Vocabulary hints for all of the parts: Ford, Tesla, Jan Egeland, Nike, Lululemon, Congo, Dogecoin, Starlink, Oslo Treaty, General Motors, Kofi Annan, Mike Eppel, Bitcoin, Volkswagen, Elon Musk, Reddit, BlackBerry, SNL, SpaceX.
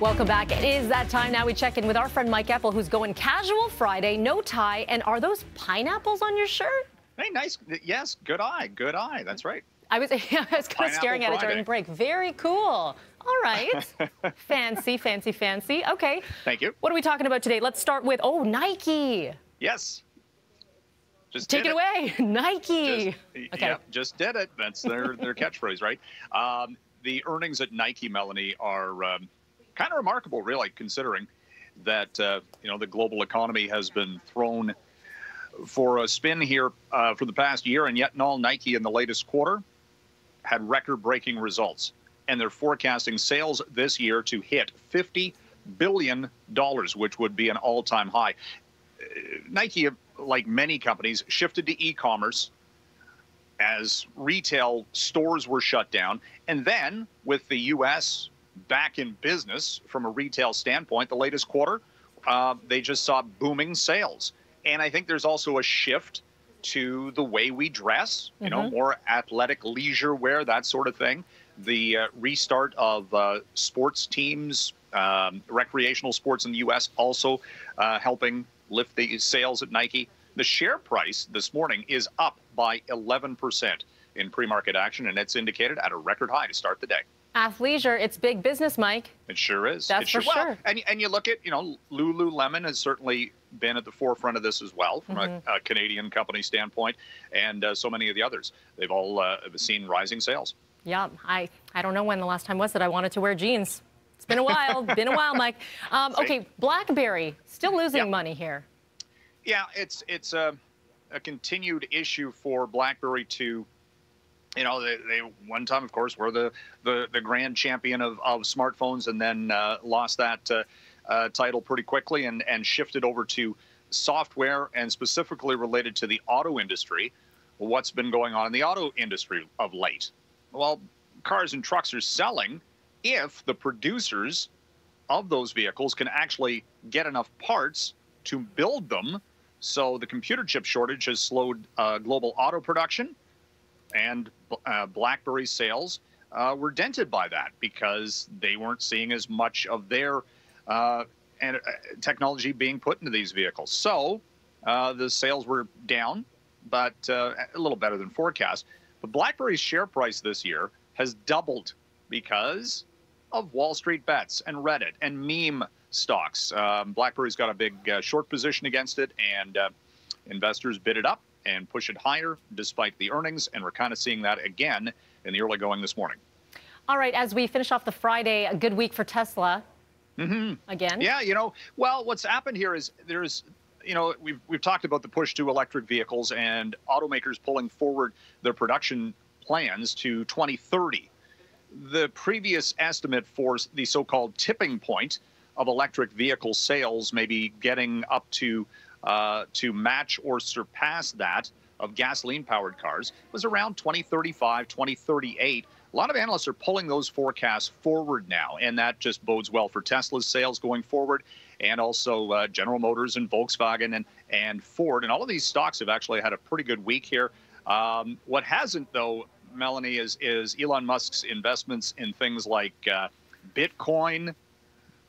Welcome back. It is that time now. We check in with our friend Mike Eppel, who's going casual Friday, no tie. And are those pineapples on your shirt? Hey, nice. Yes, good eye. Good eye. That's right. I was kind of staring at it during break. Very cool. All right. Fancy, fancy, fancy. Okay. Thank you. What are we talking about today? Let's start with, oh, Nike. Yes. Just take it away. Nike. Just, okay. Yep, just did it. That's their catchphrase, right? The earnings at Nike, Melanie, are kind of remarkable, really, considering that, you know, the global economy has been thrown for a spin here for the past year, and yet Nike in the latest quarter had record-breaking results. And they're forecasting sales this year to hit $50 billion, which would be an all-time high. Nike, like many companies, shifted to e-commerce as retail stores were shut down. And then, with the U.S. back in business from a retail standpoint, the latest quarter, they just saw booming sales. And I think there's also a shift to the way we dress, you know, more athletic leisure wear, that sort of thing. The restart of sports teams, recreational sports in the U.S. also helping lift the sales at Nike. The share price this morning is up by 11% in pre-market action, and it's indicated at a record high to start the day. Athleisure, it's big business, Mike. It sure is. That's for sure. And you look at, you know, Lululemon has certainly been at the forefront of this as well from a Canadian company standpoint, and so many of the others. They've all seen rising sales. Yeah, I don't know when the last time was that I wanted to wear jeans. It's been a while, Mike. Okay, BlackBerry, still losing money here. Yeah, it's a continued issue for BlackBerry to, you know, they one time, of course, were the grand champion of smartphones, and then lost that title pretty quickly and shifted over to software and specifically related to the auto industry. What's been going on in the auto industry of late? Well, cars and trucks are selling if the producers of those vehicles can actually get enough parts to build them. So the computer chip shortage has slowed global auto production, and BlackBerry sales were dented by that because they weren't seeing as much of their technology being put into these vehicles. So the sales were down, but a little better than forecast. But BlackBerry's share price this year has doubled because of Wall Street bets and Reddit and meme stocks. BlackBerry's got a big short position against it, and investors bid it up and push it higher despite the earnings, and we're kind of seeing that again in the early going this morning. All right, as we finish off the Friday, a good week for Tesla again. Yeah, you know, well, what's happened here is there's, you know, we've talked about the push to electric vehicles and automakers pulling forward their production plans to 2030. The previous estimate for the so-called tipping point of electric vehicle sales may be getting up to match or surpass that of gasoline-powered cars was around 2035, 2038. A lot of analysts are pulling those forecasts forward now, and that just bodes well for Tesla's sales going forward, and also General Motors and Volkswagen and Ford. And all of these stocks have actually had a pretty good week here. What hasn't, though, Melanie, is Elon Musk's investments in things like Bitcoin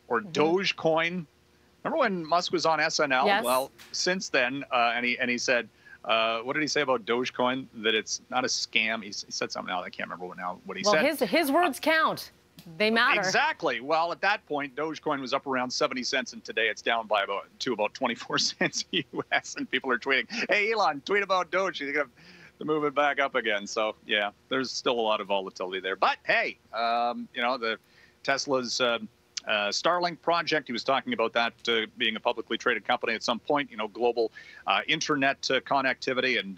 or Dogecoin. Remember when Musk was on SNL? Yes. Well, since then, and he said, what did he say about Dogecoin? That it's not a scam. He said something else. I can't remember what he said. Well, his words count. They matter. Exactly. Well, at that point, Dogecoin was up around 70 cents, and today it's down by about 24 cents U.S., and people are tweeting, hey, Elon, tweet about Doge. You're going to move it back up again. So, yeah, there's still a lot of volatility there. But, hey, you know, the Tesla's... Starlink project, he was talking about that being a publicly traded company at some point, you know, global internet connectivity and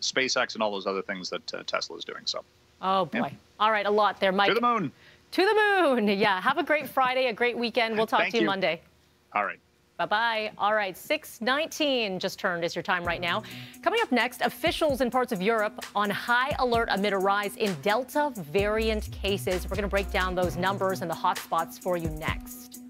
SpaceX and all those other things that Tesla is doing. So, oh, boy. Yeah. All right. A lot there, Mike. To the moon. To the moon. Yeah. Have a great Friday, a great weekend. We'll talk to you Monday. All right. Bye-bye. All right, 6:19 just turned is your time right now. Coming up next, officials in parts of Europe on high alert amid a rise in Delta variant cases. We're going to break down those numbers and the hotspots for you next.